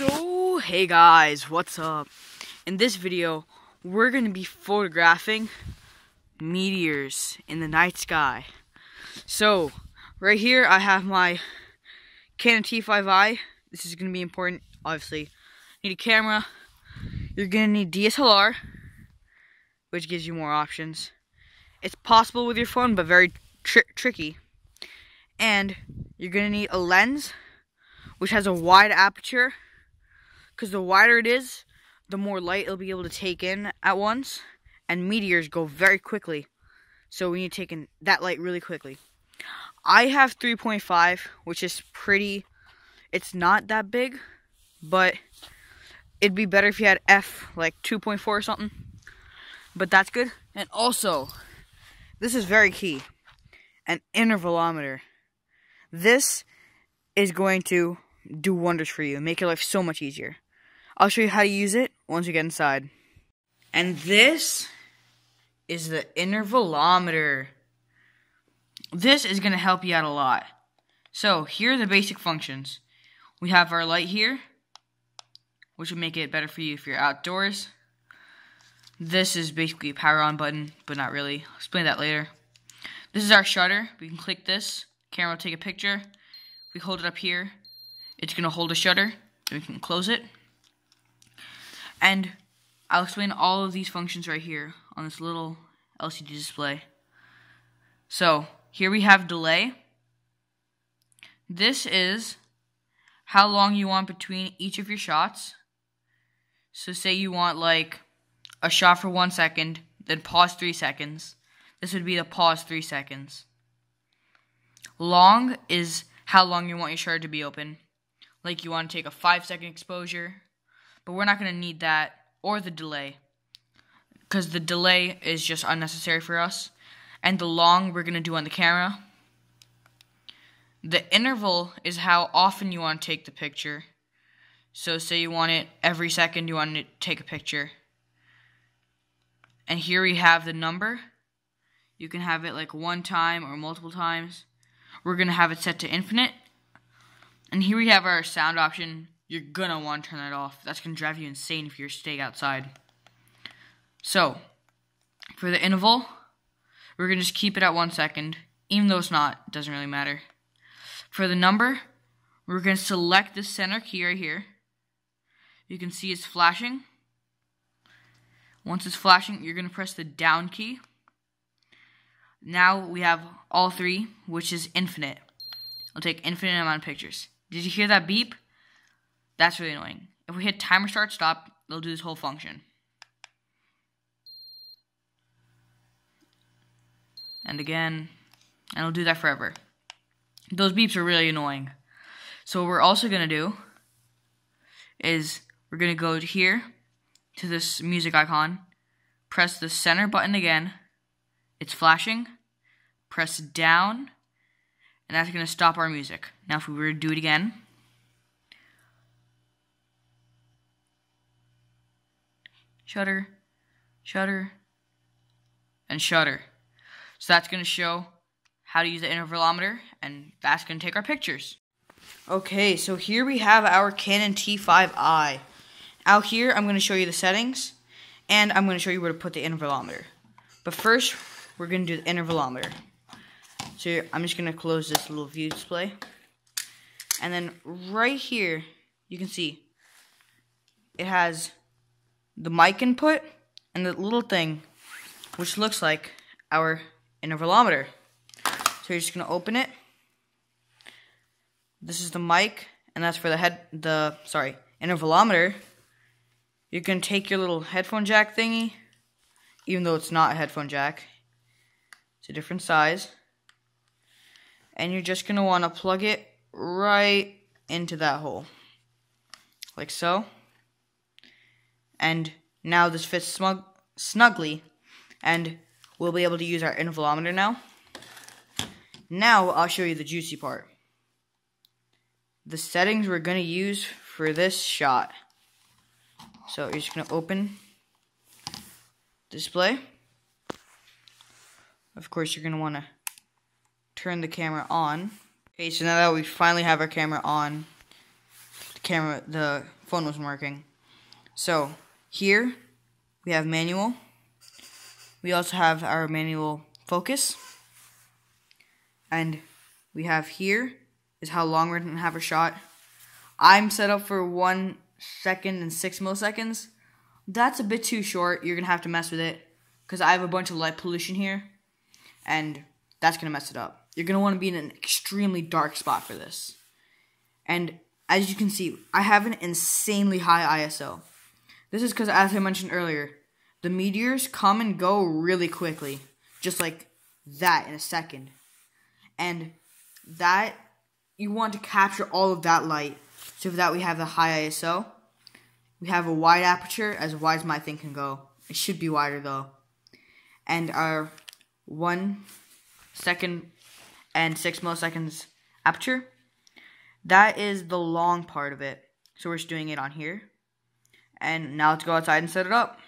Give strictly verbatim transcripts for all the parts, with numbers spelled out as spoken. So, hey guys, what's up? In this video, we're going to be photographing meteors in the night sky. So, right here I have my Canon T five i. This is going to be important, obviously. You need a camera. You're going to need D S L R, which gives you more options. It's possible with your phone, but very tri tricky. And you're going to need a lens, which has a wide aperture, because the wider it is, the more light it'll be able to take in at once, and meteors go very quickly, so we need to take in that light really quickly. I have three point five, which is pretty, it's not that big, but it'd be better if you had F, like two point four or something, but that's good. And also, this is very key, an intervalometer. This is going to do wonders for you, make your life so much easier. I'll show you how to use it once you get inside. And this is the intervalometer. This is going to help you out a lot. So here are the basic functions. We have our light here, which will make it better for you if you're outdoors. This is basically a power on button, but not really. I'll explain that later. This is our shutter. We can click this. Camera will take a picture. We hold it up here. It's going to hold a shutter. And we can close it. And I'll explain all of these functions right here on this little L C D display. So here we have delay. This is how long you want between each of your shots. So say you want like a shot for one second, then pause three seconds. This would be the pause three seconds. Long is how long you want your shutter to be open. Like you want to take a five second exposure, but we're not going to need that or the delay, because the delay is just unnecessary for us, and the long we're going to do on the camera. The interval is how often you want to take the picture. So say you want it every second, you want to take a picture. And here we have the number. You can have it like one time or multiple times. We're going to have it set to infinite. And here we have our sound option. You're going to want to turn that off. That's going to drive you insane if you're staying outside. So, for the interval, we're going to just keep it at one second. Even though it's not, it doesn't really matter. For the number, we're going to select the center key right here. You can see it's flashing. Once it's flashing, you're going to press the down key. Now we have all three, which is infinite. I'll take infinite amount of pictures. Did you hear that beep? That's really annoying. If we hit timer start stop, it'll do this whole function. And again, and it'll do that forever. Those beeps are really annoying. So what we're also going to do is we're going to go to here, to this music icon, press the center button again. It's flashing. Press down, and that's going to stop our music. Now if we were to do it again, shutter, shutter, and shutter. So that's going to show how to use the intervalometer, and that's going to take our pictures. Okay, so here we have our Canon T five i. Out here, I'm going to show you the settings, and I'm going to show you where to put the intervalometer. But first, we're going to do the intervalometer. So I'm just going to close this little view display. And then right here, you can see it has the mic input and the little thing, which looks like our intervalometer. So you're just going to open it. This is the mic, and that's for the head, the, sorry, intervalometer. You can take your little headphone jack thingy, even though it's not a headphone jack. It's a different size. And you're just going to want to plug it right into that hole. Like so. And now this fits snug snugly. And we'll be able to use our intervalometer now. Now I'll show you the juicy part. The settings we're going to use for this shot. So you're just going to open display. Of course, you're going to want to turn the camera on. Okay, so now that we finally have our camera on, the the camera, the phone wasn't working. So here we have manual. We also have our manual focus. And we have here is how long we're gonna have a shot. I'm set up for one second and six milliseconds. That's a bit too short. You're gonna have to mess with it because I have a bunch of light pollution here, and that's gonna mess it up. You're gonna want to be in an extremely dark spot for this. And as you can see, I have an insanely high I S O. This is because, as I mentioned earlier, the meteors come and go really quickly, just like that in a second. And that, you want to capture all of that light. So for that we have the high I S O. We have a wide aperture, as wide as my thing can go. It should be wider though. And our one second and six milliseconds aperture. That is the long part of it. So we're just doing it on here. And now let's go outside and set it up.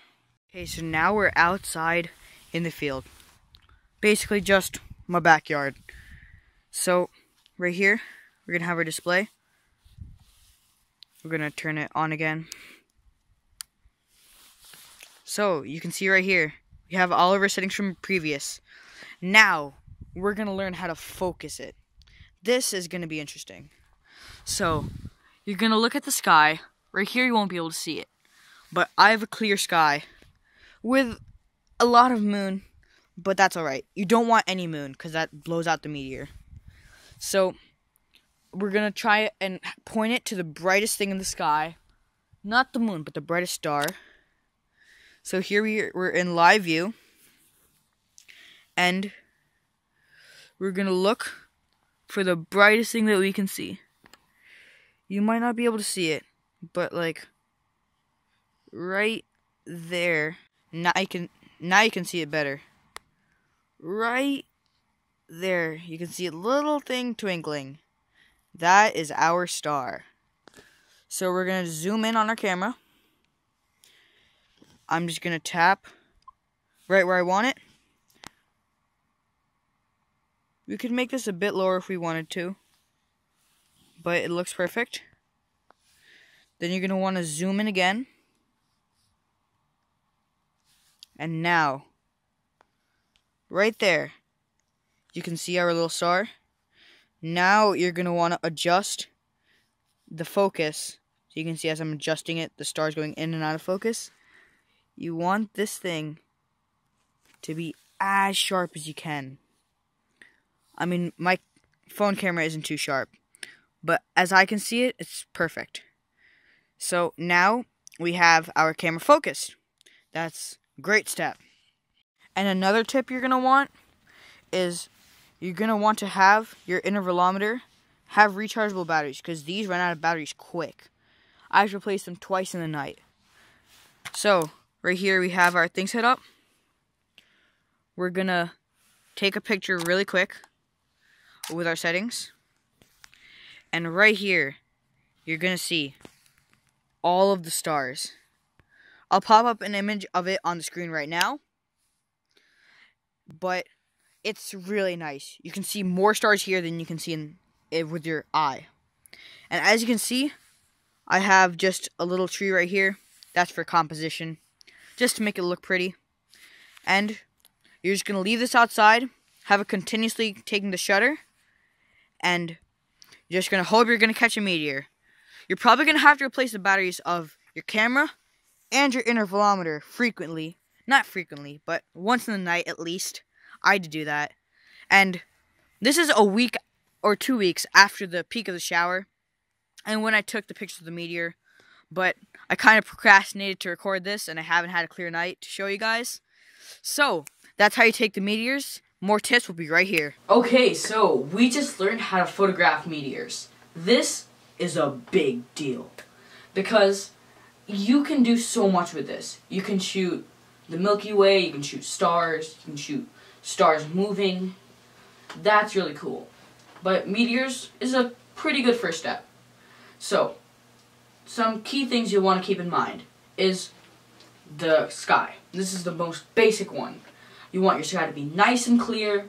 Okay, so now we're outside in the field. Basically just my backyard. So right here, we're gonna have our display. We're gonna turn it on again. So you can see right here, we have all of our settings from previous. Now we're gonna learn how to focus it. This is gonna be interesting. So you're gonna look at the sky. Right here you won't be able to see it, but I have a clear sky with a lot of moon, but that's alright. You don't want any moon because that blows out the meteor. So we're gonna try and point it to the brightest thing in the sky, not the moon, but the brightest star. So here we are, we're in live view, and we're gonna look for the brightest thing that we can see. You might not be able to see it, but like right there. Now I can now you can see it better. Right there, you can see a little thing twinkling. That is our star. So we're going to zoom in on our camera. I'm just going to tap right where I want it. We could make this a bit lower if we wanted to, but it looks perfect. Then you're going to want to zoom in again. And now, right there, you can see our little star. Now you're going to want to adjust the focus. So you can see as I'm adjusting it, the star's going in and out of focus. You want this thing to be as sharp as you can. I mean, my phone camera isn't too sharp, but as I can see it, it's perfect. So now we have our camera focused. That's a great step. And another tip you're going to want is, you're going to want to have your intervalometer have rechargeable batteries, because these run out of batteries quick. I've replaced them twice in the night. So right here we have our thing set up. We're going to take a picture really quick with our settings. And right here you're going to see all of the stars. I'll pop up an image of it on the screen right now. But it's really nice. You can see more stars here than you can see in it with your eye. And as you can see, I have just a little tree right here. That's for composition, just to make it look pretty. And you're just going to leave this outside, have it continuously taking the shutter, and you're just going to hope you're going to catch a meteor. You're probably going to have to replace the batteries of your camera and your intervalometer frequently. Not frequently, but once in the night at least. I had to do that. And this is a week or two weeks after the peak of the shower and when I took the picture of the meteor, but I kind of procrastinated to record this and I haven't had a clear night to show you guys. So that's how you take the meteors. More tips will be right here. Okay, so we just learned how to photograph meteors. This is a big deal because you can do so much with this. You can shoot the Milky Way, you can shoot stars, you can shoot stars moving. That's really cool. But meteors is a pretty good first step. So, some key things you'll want to keep in mind is the sky. This is the most basic one. You want your sky to be nice and clear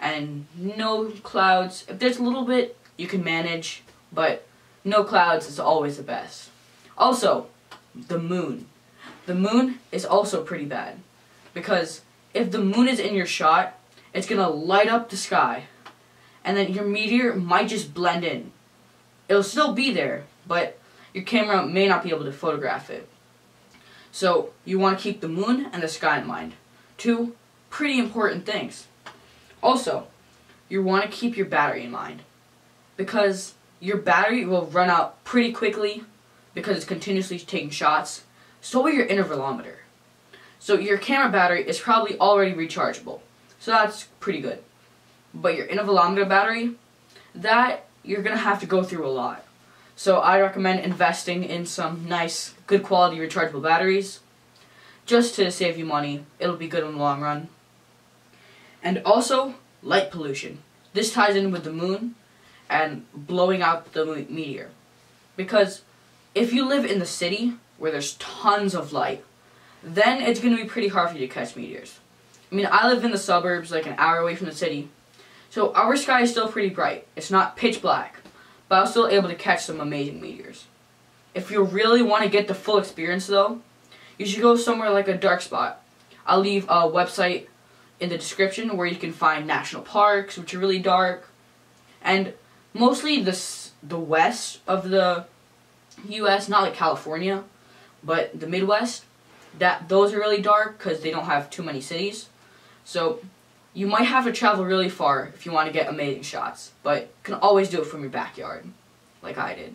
and no clouds. If there's a little bit, you can manage, but No clouds is always the best. Also, the moon. The moon is also pretty bad, because if the moon is in your shot, it's gonna light up the sky, and then your meteor might just blend in. It'll still be there, but your camera may not be able to photograph it. So you want to keep the moon and the sky in mind. Two pretty important things. Also, you want to keep your battery in mind, because your battery will run out pretty quickly because it's continuously taking shots. So will your intervalometer. So your camera battery is probably already rechargeable, so that's pretty good. But your intervalometer battery, that you're going to have to go through a lot. So I recommend investing in some nice, good quality rechargeable batteries, just to save you money. It'll be good in the long run. And also, light pollution. This ties in with the moon and blowing out the meteor. Because if you live in the city, where there's tons of light, then it's going to be pretty hard for you to catch meteors. I mean, I live in the suburbs, like an hour away from the city, so our sky is still pretty bright. It's not pitch black, but I was still able to catch some amazing meteors. If you really want to get the full experience, though, you should go somewhere like a dark spot. I'll leave a website in the description where you can find national parks, which are really dark, and mostly the the west of the U S, not like California, but the Midwest. That those are really dark because they don't have too many cities, so you might have to travel really far if you want to get amazing shots, but you can always do it from your backyard, like I did.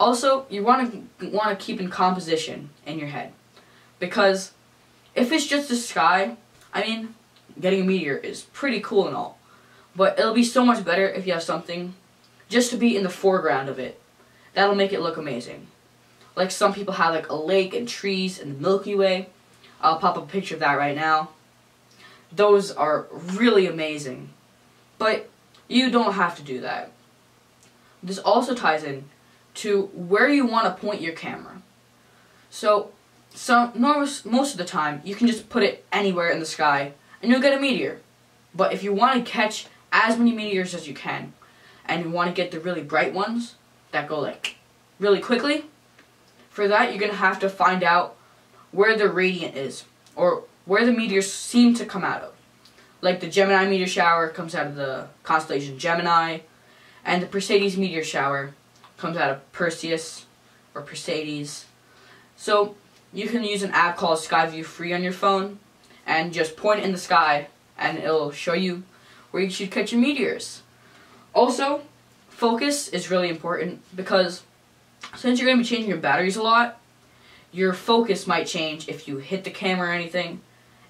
Also, you want to want to keep in composition in your head, because if it's just the sky, I mean, getting a meteor is pretty cool and all, but it'll be so much better if you have something just to be in the foreground of it. That'll make it look amazing. Like some people have like a lake and trees and the Milky Way. I'll pop a picture of that right now. Those are really amazing. But you don't have to do that. This also ties in to where you want to point your camera. So, so most of the time you can just put it anywhere in the sky and you'll get a meteor. But if you want to catch as many meteors as you can and you want to get the really bright ones that go like really quickly, for that, you're going to have to find out where the radiant is, or where the meteors seem to come out of. Like the Gemini meteor shower comes out of the constellation Gemini, and the Perseids meteor shower comes out of Perseus, or Perseids. So, you can use an app called Skyview free on your phone, and just point it in the sky, and it'll show you where you should catch your meteors. Also, focus is really important, because since you're going to be changing your batteries a lot, your focus might change if you hit the camera or anything,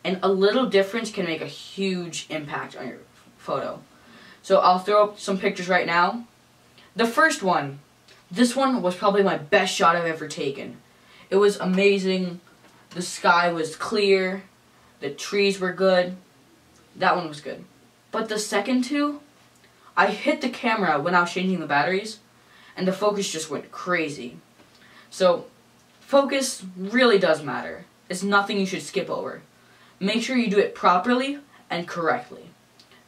and a little difference can make a huge impact on your photo. So I'll throw up some pictures right now. The first one, this one was probably my best shot I've ever taken. It was amazing. The sky was clear. The trees were good. That one was good. But the second two, I hit the camera when I was changing the batteries, and the focus just went crazy. So, focus really does matter. It's nothing you should skip over. Make sure you do it properly and correctly.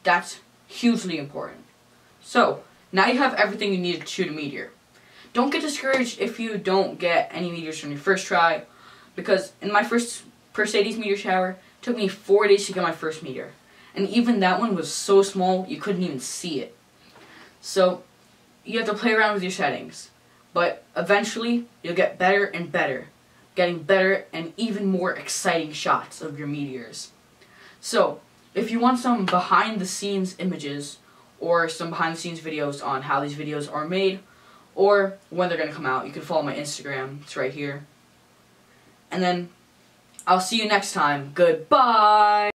That's hugely important. So, now you have everything you need to shoot a meteor. Don't get discouraged if you don't get any meteors from your first try, because in my first Perseids meteor shower, it took me four days to get my first meteor. And even that one was so small, you couldn't even see it. So, you have to play around with your settings, but eventually you'll get better and better, getting better and even more exciting shots of your meteors. So, if you want some behind the scenes images, or some behind the scenes videos on how these videos are made, or when they're going to come out, you can follow my Instagram, it's right here. And then, I'll see you next time. Goodbye!